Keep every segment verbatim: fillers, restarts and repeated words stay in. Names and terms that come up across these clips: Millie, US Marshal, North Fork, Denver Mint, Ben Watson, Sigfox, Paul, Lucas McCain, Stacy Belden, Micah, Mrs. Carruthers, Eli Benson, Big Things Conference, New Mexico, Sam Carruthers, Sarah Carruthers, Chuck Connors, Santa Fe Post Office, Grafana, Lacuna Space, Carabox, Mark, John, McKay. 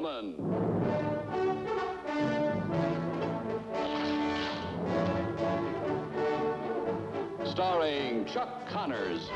Beldman. Starring Chuck Connors.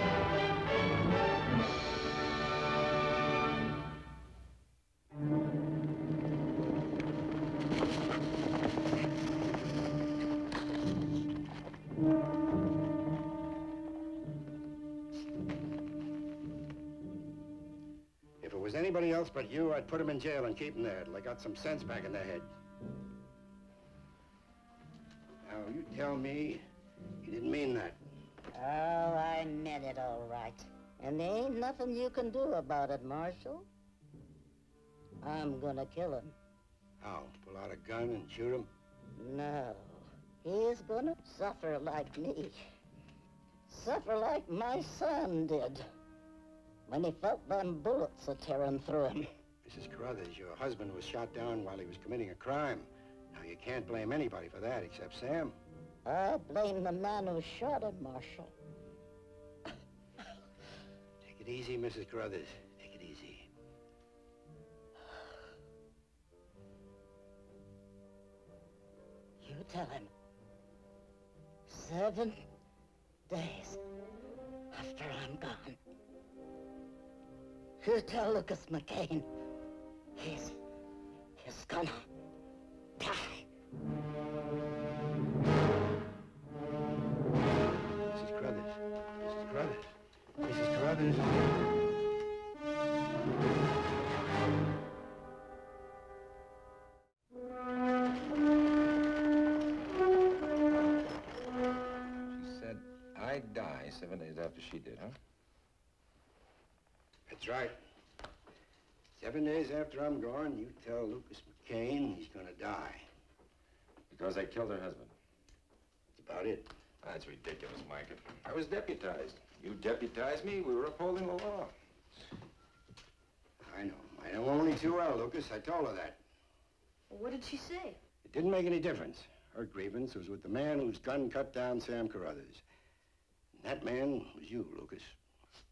Anybody else but you, I'd put them in jail and keep them there till they got some sense back in their head. Now, you tell me you didn't mean that. Oh, I meant it all right. And there ain't nothing you can do about it, Marshal. I'm gonna kill him. How? Pull out a gun and shoot him? No. He's gonna suffer like me. Suffer like my son did. When he felt them bullets a tearing through him. Missus Carruthers, your husband was shot down while he was committing a crime. Now, you can't blame anybody for that except Sam. I blame the man who shot him, Marshal. Take it easy, Missus Carruthers. Take it easy. You tell him. Seven days after I'm gone. You tell Lucas McCain, he's, he's gonna die. Missus Carruthers, Missus Carruthers, Missus Carruthers. She said, I die seven days after she did, huh? That's right. Seven days after I'm gone, you tell Lucas McCain he's gonna die. Because I killed her husband. That's about it. Oh, that's ridiculous, Micah. I was deputized. You deputized me, we were upholding the law. I know. I know only too well, Lucas. I told her that. Well, what did she say? It didn't make any difference. Her grievance was with the man whose gun cut down Sam Carruthers. And that man was you, Lucas.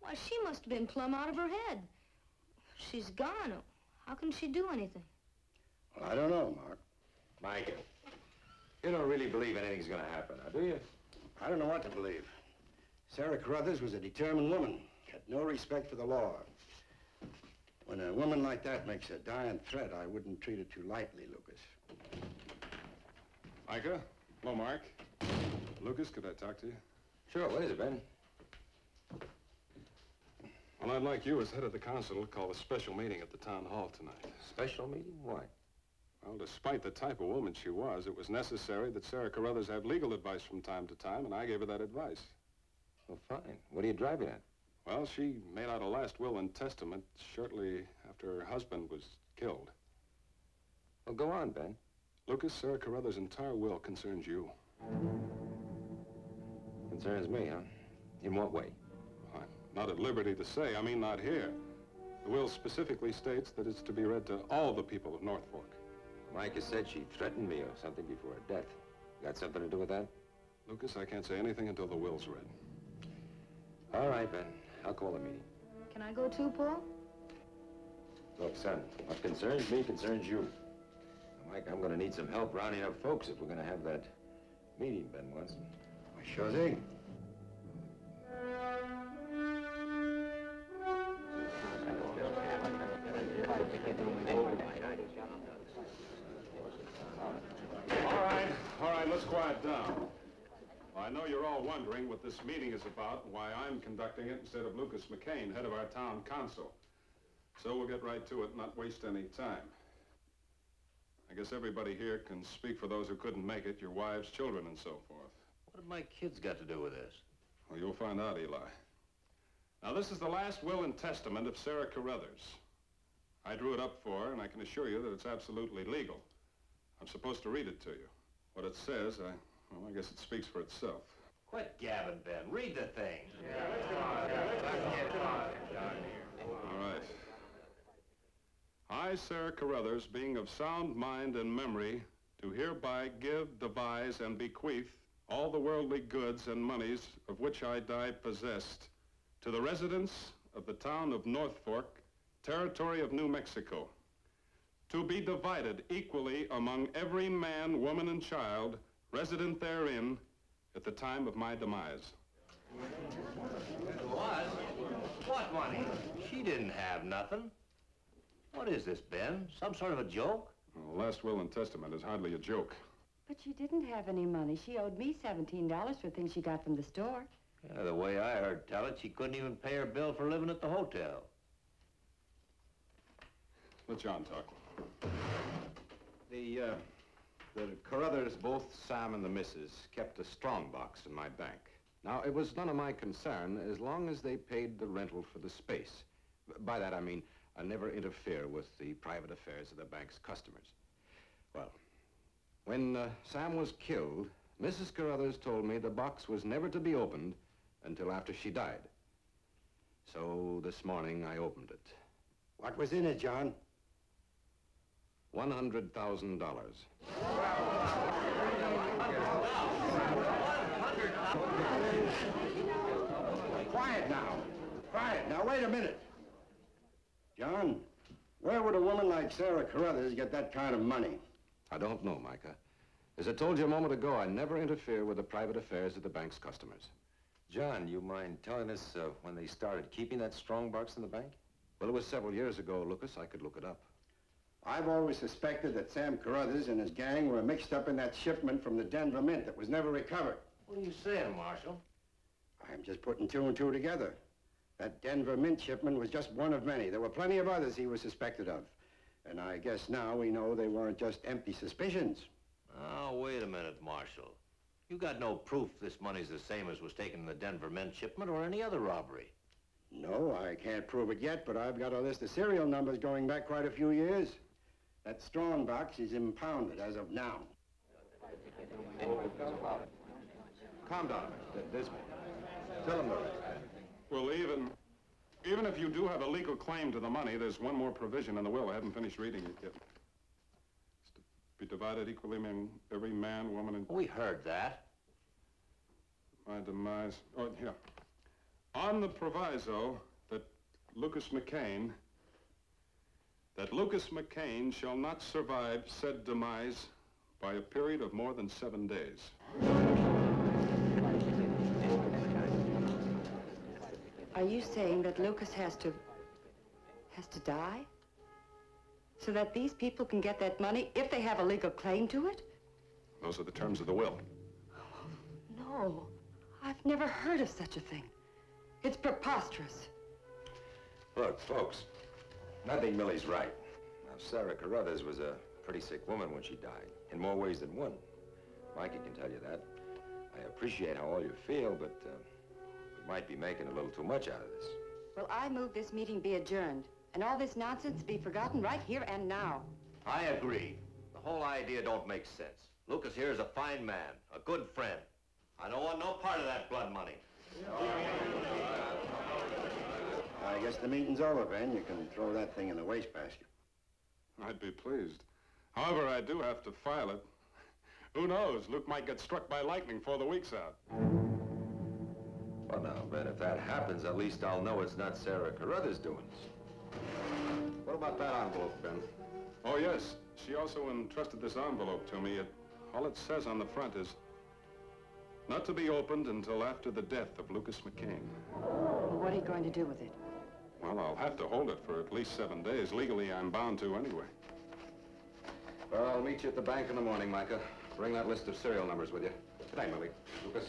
Why, she must have been plumb out of her head. She's gone. How can she do anything? Well, I don't know, Mark. Micah, you don't really believe anything's gonna happen, now, do you? I don't know what to believe. Sarah Carruthers was a determined woman, had no respect for the law. When a woman like that makes a dying threat, I wouldn't treat it too lightly, Lucas. Micah? Hello, Mark. Lucas, could I talk to you? Sure, what is it, Ben? Well, I'd like you, as head of the council, to call a special meeting at the town hall tonight. Special meeting? Why? Well, despite the type of woman she was, it was necessary that Sarah Carruthers have legal advice from time to time, and I gave her that advice. Well, fine. What are you driving at? Well, she made out a last will and testament shortly after her husband was killed. Well, go on, Ben. Lucas, Sarah Carruthers' entire will concerns you. Concerns me, huh? In what way? Not at liberty to say, I mean not here. The will specifically states that it's to be read to all the people of North Fork. Micah said she threatened me or something before her death. Got something to do with that? Lucas, I can't say anything until the will's read. All right, Ben. I'll call the meeting. Can I go too, Paul? Look, son, what concerns me concerns you. Now, Mike, I'm gonna need some help rounding up folks if we're gonna have that meeting Ben Watson. Why, sure thing. Quiet down. Well, I know you're all wondering what this meeting is about and why I'm conducting it instead of Lucas McCain, head of our town council. So we'll get right to it and not waste any time. I guess everybody here can speak for those who couldn't make it, your wives, children, and so forth. What have my kids got to do with this? Well, you'll find out, Eli. Now, this is the last will and testament of Sarah Carruthers. I drew it up for her, and I can assure you that it's absolutely legal. I'm supposed to read it to you. What it says, I, well, I guess it speaks for itself. Quit gabbing, Ben. Read the thing. Yeah, let's go on. Yeah, let's go on. All right. I, Sarah Carruthers, being of sound mind and memory, do hereby give, devise, and bequeath all the worldly goods and monies of which I die possessed to the residents of the town of North Fork, territory of New Mexico, to be divided equally among every man, woman, and child resident therein at the time of my demise. What? What money? She didn't have nothing. What is this, Ben? Some sort of a joke? Well, the last will and testament is hardly a joke. But she didn't have any money. She owed me seventeen dollars for things she got from the store. Yeah, the way I heard tell it, she couldn't even pay her bill for living at the hotel. Let John talk. The, uh, the Carruthers, both Sam and the missus, kept a strong box in my bank. Now, it was none of my concern as long as they paid the rental for the space. By that, I mean, I never interfere with the private affairs of the bank's customers. Well, when uh, Sam was killed, Missus Carruthers told me the box was never to be opened until after she died. So this morning I opened it. What was in it, John? one hundred thousand dollars. Quiet now. Quiet. Now, wait a minute. John, where would a woman like Sarah Carruthers get that kind of money? I don't know, Micah. As I told you a moment ago, I never interfere with the private affairs of the bank's customers. John, you mind telling us uh, when they started keeping that strong box in the bank? Well, it was several years ago, Lucas. I could look it up. I've always suspected that Sam Carruthers and his gang were mixed up in that shipment from the Denver Mint that was never recovered. What are you saying, Marshal? I'm just putting two and two together. That Denver Mint shipment was just one of many. There were plenty of others he was suspected of. And I guess now we know they weren't just empty suspicions. Now, wait a minute, Marshal. You got no proof this money's the same as was taken in the Denver Mint shipment or any other robbery. No, I can't prove it yet, but I've got a list of serial numbers going back quite a few years. That strong box is impounded as of now. Calm down, Mister Dismal. Tell him that. Well, even, even if you do have a legal claim to the money, there's one more provision in the will. I haven't finished reading it yet. It's to be divided equally among every man, woman, and... We heard that. My demise. Oh, yeah. On the proviso that Lucas McCain, that Lucas McCain shall not survive said demise by a period of more than seven days. Are you saying that Lucas has to, has to die? So that these people can get that money if they have a legal claim to it? Those are the terms of the will. Oh, no, I've never heard of such a thing. It's preposterous. Look, folks, I think Millie's right. Now, Sarah Carruthers was a pretty sick woman when she died, in more ways than one. Mikey can tell you that. I appreciate how all you feel, but uh, we might be making a little too much out of this. Well, I move this meeting be adjourned, and all this nonsense be forgotten right here and now. I agree. The whole idea don't make sense. Lucas here is a fine man, a good friend. I don't want no part of that blood money. I guess the meeting's over, Ben. You can throw that thing in the wastebasket. I'd be pleased. However, I do have to file it. Who knows? Luke might get struck by lightning before the week's out. Well, now, Ben, if that happens, at least I'll know it's not Sarah Carruthers' doings. What about that envelope, Ben? Oh, yes. She also entrusted this envelope to me. It, all it says on the front is... not to be opened until after the death of Lucas McCain. Well, what are you going to do with it? Well, I'll have to hold it for at least seven days. Legally, I'm bound to anyway. Well, I'll meet you at the bank in the morning, Micah. Bring that list of serial numbers with you. Good night, Millie. Lucas.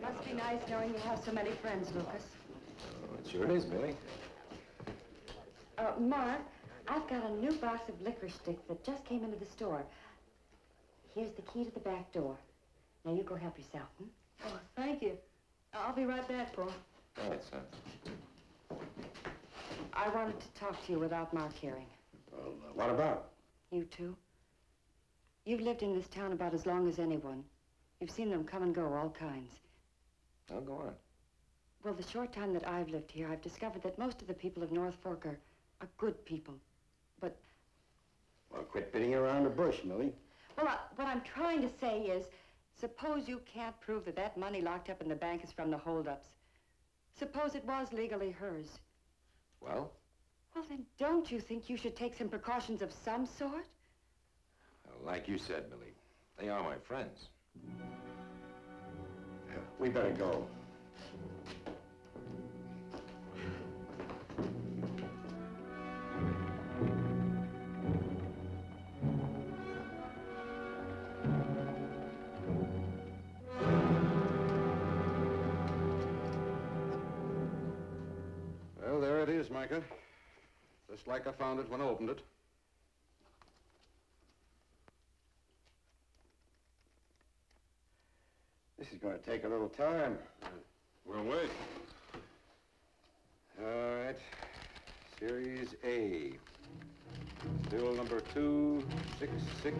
Must be nice knowing you have so many friends, Lucas. Oh, it sure is, Millie. Uh, Mark. I've got a new box of licorice sticks that just came into the store. Here's the key to the back door. Now you go help yourself, hmm? Oh, thank you. I'll be right back, Paul. All right, son. I wanted to talk to you without Mark hearing. Well, uh, what about? You two. You've lived in this town about as long as anyone. You've seen them come and go, all kinds. Now, go on. Well, the short time that I've lived here, I've discovered that most of the people of North Fork are, are good people. But... Well, quit beating around the bush, Millie. Well, I, what I'm trying to say is, suppose you can't prove that that money locked up in the bank is from the holdups. Suppose it was legally hers. Well? Well, then don't you think you should take some precautions of some sort? Well, like you said, Millie, they are my friends. We better go. Well, there it is, Micah. Just like I found it when I opened it. This is going to take a little time. We'll wait. All right. Series A. Bill number two six six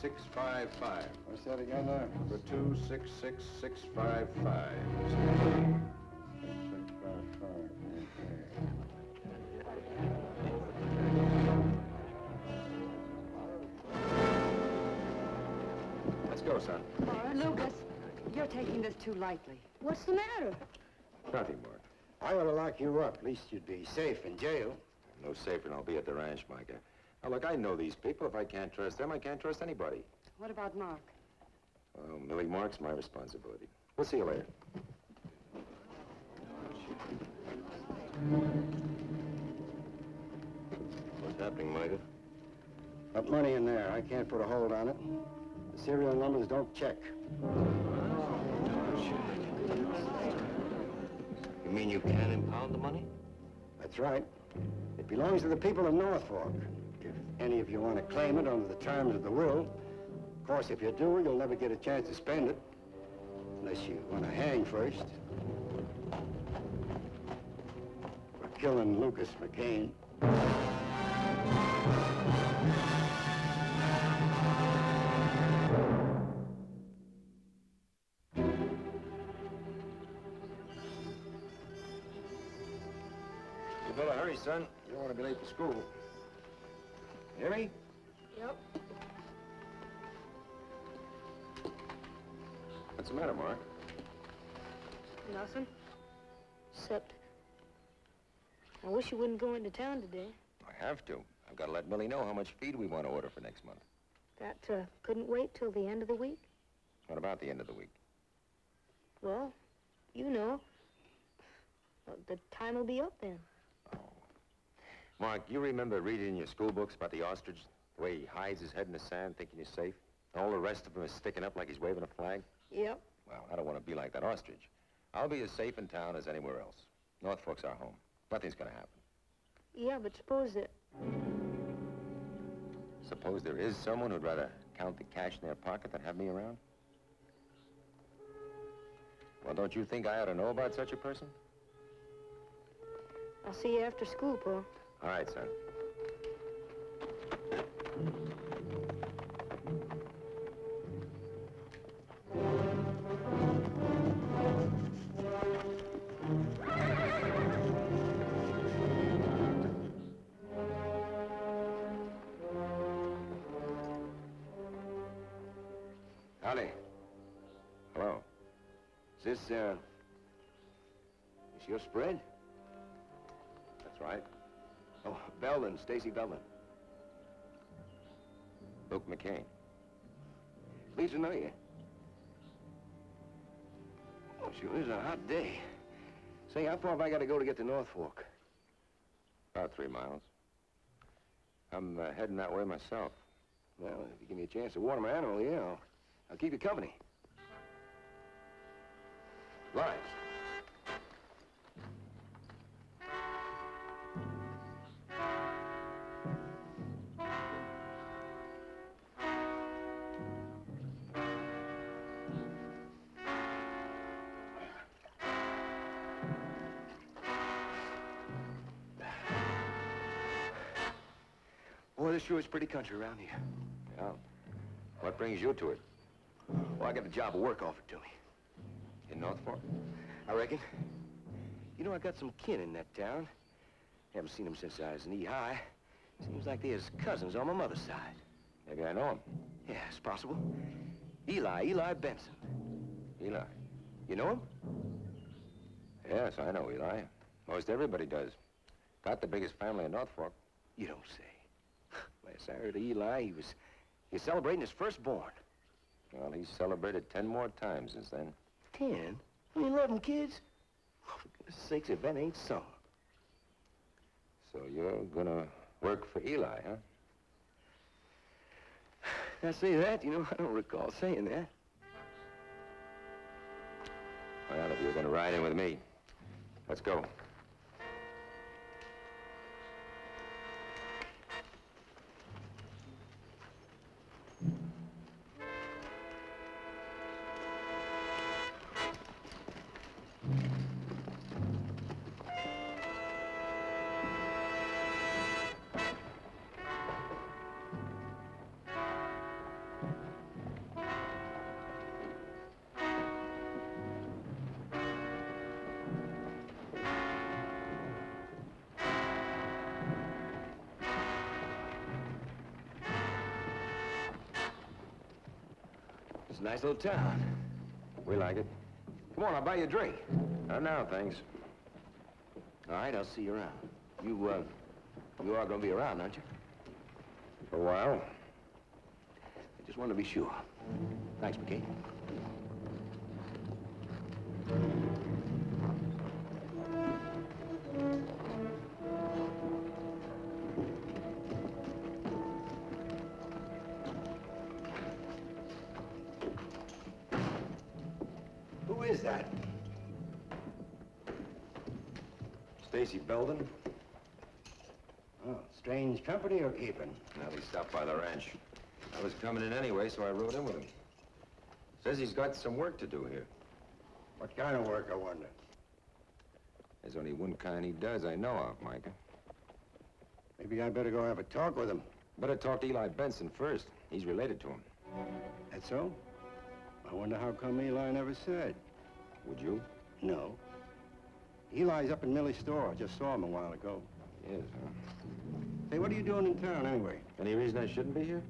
six five five. What's that again there? Number two six six six five five. six five five. Go, son. All right. Lucas, you're taking this too lightly. What's the matter? Nothing, Mark. I ought to lock you up. At least you'd be safe in jail. I'm no safer than I'll be at the ranch, Micah. Now, look, I know these people. If I can't trust them, I can't trust anybody. What about Mark? Well, Millie, Mark's my responsibility. We'll see you later. What's happening, Micah? Got money in there. I can't put a hold on it. The serial numbers don't check. You mean you can't impound the money? That's right. It belongs to the people of North Fork. If any of you want to claim it under the terms of the will. Of course, if you do, you'll never get a chance to spend it. Unless you want to hang first. For killing Lucas McCain. Son, you don't want to be late for school. You hear me? Yep. What's the matter, Mark? Nothing. Except I wish you wouldn't go into town today. I have to. I've got to let Millie know how much feed we want to order for next month. That uh, couldn't wait till the end of the week? What about the end of the week? Well, you know. The time will be up then. Mark, you remember reading in your school books about the ostrich, the way he hides his head in the sand thinking he's safe? And all the rest of him is sticking up like he's waving a flag? Yep. Well, I don't want to be like that ostrich. I'll be as safe in town as anywhere else. North Fork's our home. Nothing's going to happen. Yeah, but suppose that... Suppose there is someone who'd rather count the cash in their pocket than have me around? Well, don't you think I ought to know about such a person? I'll see you after school, Paul. All right, son. Howdy. Hello. Is this, uh, is your spread? That's right. Oh, Belden, Stacy Belden. Luke McCain. Pleased to know you. Oh, sure is a hot day. Say, how far have I got to go to get to North Fork? About three miles. I'm uh, heading that way myself. Well, if you give me a chance to water my animal, yeah, I'll, I'll keep you company. Lawrence. This sure is pretty country around here. Yeah. What brings you to it? Well, I got a job of work offered to me. In North Fork? I reckon. You know, I got some kin in that town. Haven't seen them since I was knee-high. Seems like they're his cousins on my mother's side. Maybe I know him. Yeah, it's possible. Eli, Eli Benson. Eli. You know him? Yes, I know, Eli. Most everybody does. Got the biggest family in North Fork. You don't say. Last I heard of Eli, he was he's celebrating his firstborn. Well, he's celebrated ten more times since then. Ten? I mean, eleven kids? Oh, for goodness sakes, if that ain't some. So you're gonna work for Eli, huh? Now, say that, you know, I don't recall saying that. Well, if you're gonna ride in with me, let's go. Nice little town. We like it. Come on, I'll buy you a drink. Not now, thanks. All right, I'll see you around. You, uh, you are gonna be around, aren't you? For a while. I just wanted to be sure. Thanks, McKay. Stacy Belden. Oh, strange company you're keeping. No, he stopped by the ranch. I was coming in anyway, so I rode in with him. Says he's got some work to do here. What kind of work, I wonder? There's only one kind he does I know of, Micah. Maybe I better go have a talk with him. Better talk to Eli Benson first. He's related to him. That's so? I wonder how come Eli never said. Would you? No. Eli's up in Millie's store. I just saw him a while ago. Yes, huh? Hey, what are you doing in town, anyway? Any reason I shouldn't be here?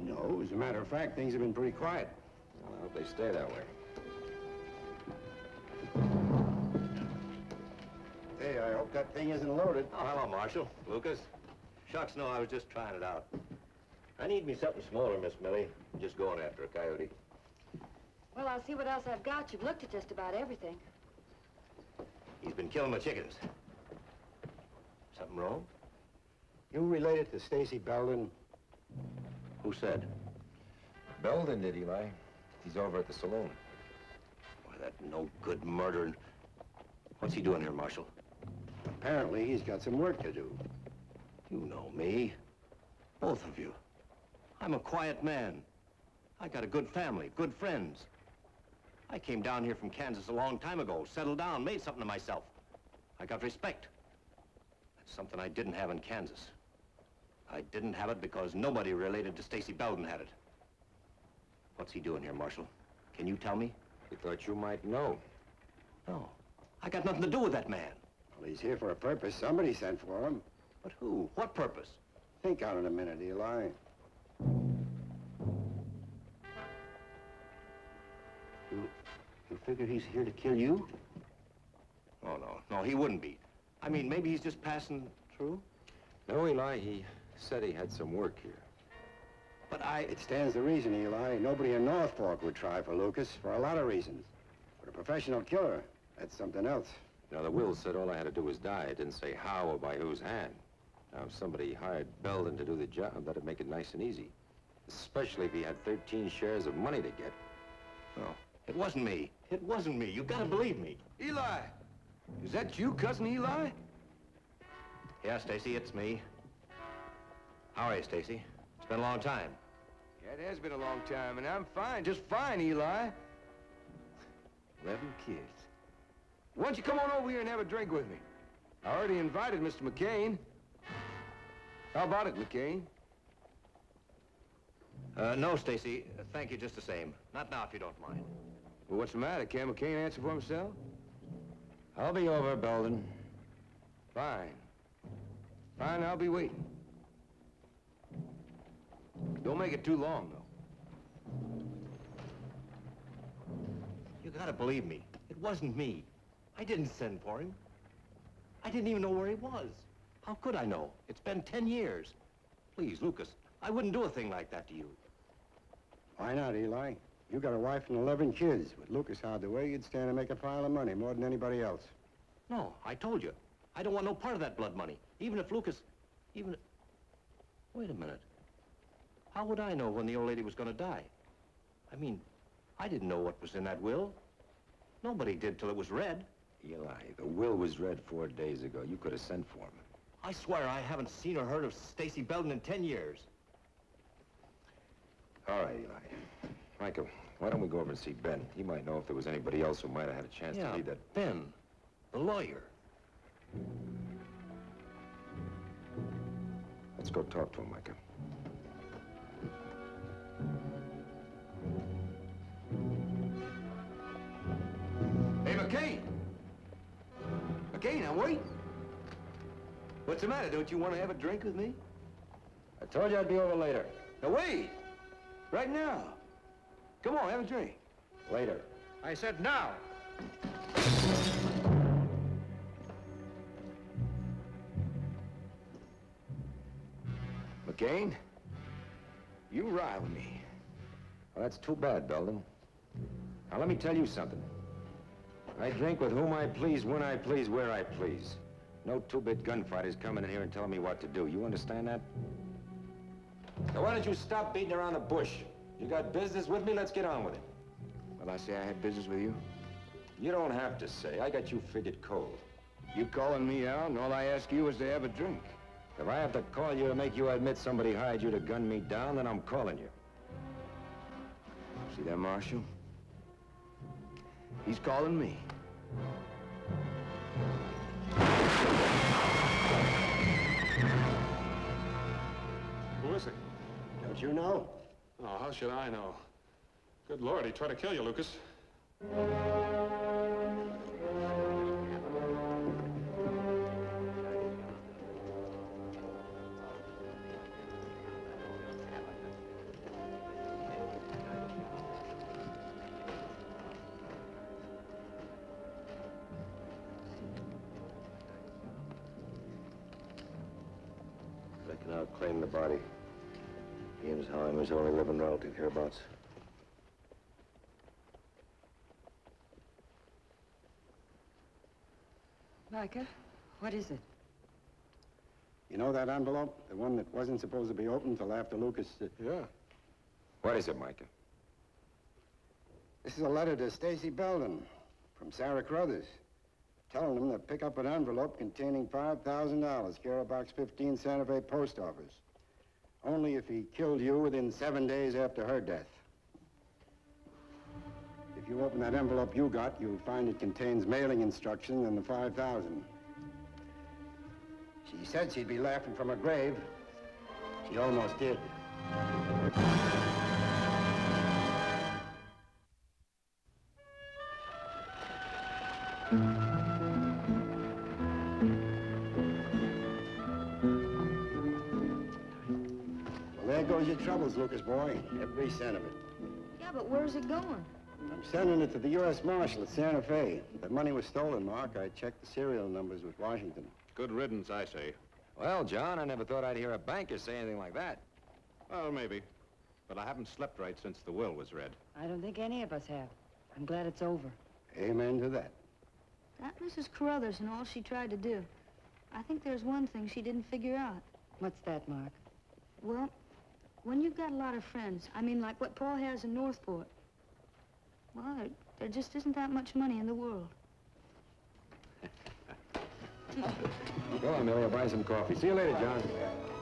No, as a matter of fact, things have been pretty quiet. Well, I hope they stay that way. Hey, I hope that thing isn't loaded. Oh, hello, Marshal. Lucas. Shucks, no, I was just trying it out. I need me something smaller, Miss Millie. I'm just going after a coyote. Well, I'll see what else I've got. You've looked at just about everything. He's been killing my chickens. Something wrong? You related to Stacy Belden? Who said? Belden did, Eli. He's over at the saloon. Boy, that no-good murdering. What's he doing here, Marshal? Apparently, he's got some work to do. You know me. Both of you. I'm a quiet man. I got a good family, good friends. I came down here from Kansas a long time ago, settled down, made something of myself. I got respect. That's something I didn't have in Kansas. I didn't have it because nobody related to Stacy Belden had it. What's he doing here, Marshal? Can you tell me? We thought you might know. No. I got nothing to do with that man. Well, he's here for a purpose. Somebody sent for him. But who? What purpose? Think out in a minute, Eli. You figure he's here to kill you? Oh, no. No, he wouldn't be. I mean, maybe he's just passing through? No, Eli, he said he had some work here. But I... It stands to reason, Eli. Nobody in North Fork would try for Lucas for a lot of reasons. But a professional killer, that's something else. Now, the will said all I had to do was die. It didn't say how or by whose hand. Now, if somebody hired Belden to do the job, that'd make it nice and easy. Especially if he had thirteen shares of money to get. Oh. It wasn't me. It wasn't me. You gotta believe me. Eli! Is that you, Cousin Eli? Yeah, Stacy, it's me. How are you, Stacy? It's been a long time. Yeah, it has been a long time, and I'm fine. Just fine, Eli. Eleven kids. Why don't you come on over here and have a drink with me? I already invited Mister McCain. How about it, McCain? Uh, no, Stacy. Thank you just the same. Not now, if you don't mind. Well, what's the matter? Can McCain answer for himself? I'll be over, Belden. Fine. Fine, I'll be waiting. Don't make it too long, though. You gotta believe me. It wasn't me. I didn't send for him. I didn't even know where he was. How could I know? It's been ten years. Please, Lucas, I wouldn't do a thing like that to you. Why not, Eli? You got a wife and eleven kids. With Lucas out of the way, you'd stand to make a pile of money more than anybody else. No, I told you. I don't want no part of that blood money. Even if Lucas, even... Wait a minute. How would I know when the old lady was going to die? I mean, I didn't know what was in that will. Nobody did till it was read. Eli, the will was read four days ago. You could have sent for him. I swear I haven't seen or heard of Stacy Belden in ten years. All right, Eli. Michael, why don't we go over and see Ben? He might know if there was anybody else who might have had a chance yeah, to read that. Ben, the lawyer. Let's go talk to him, Micah. Hey, McKay! McKay, now wait! What's the matter? Don't you want to have a drink with me? I told you I'd be over later. Now wait! Right now! Come on, have a drink. Later. I said now! McCain, you rile me. Well, that's too bad, Belden. Now, let me tell you something. I drink with whom I please, when I please, where I please. No two-bit gunfighters coming in here and telling me what to do. You understand that? Now, why don't you stop beating around the bush? You got business with me, let's get on with it. Well, I say I had business with you? You don't have to say. I got you figured cold. You calling me out, and all I ask you is to have a drink. If I have to call you to make you admit somebody hired you to gun me down, then I'm calling you. See that, Marshal? He's calling me. Who is it? Don't you know? Oh, how should I know? Good Lord, he tried to kill you, Lucas. Claim the body. Ian's Heim is only living relative hereabouts. Micah, what is it? You know that envelope? The one that wasn't supposed to be opened till after Lucas... Uh, yeah. What is it, Micah? This is a letter to Stacy Belden from Sarah Carruthers, telling them to pick up an envelope containing five thousand dollars, Carabox fifteen, Santa Fe Post Office. Only if he killed you within seven days after her death. If you open that envelope you got, you'll find it contains mailing instructions and the five thousand. She said she'd be laughing from her grave. She almost did. Your troubles, Lucas boy. Every cent of it. Yeah, but where's it going? I'm sending it to the U S Marshal at Santa Fe. The money was stolen, Mark. I checked the serial numbers with Washington. Good riddance, I say. Well, John, I never thought I'd hear a banker say anything like that. Well, maybe. But I haven't slept right since the will was read. I don't think any of us have. I'm glad it's over. Amen to that. That Missus Carruthers and all she tried to do. I think there's one thing she didn't figure out. What's that, Mark? Well... When you've got a lot of friends, I mean like what Paul has in North Fork, well, there, there just isn't that much money in the world. Go on, Millie, I'll buy some coffee. See you later, John.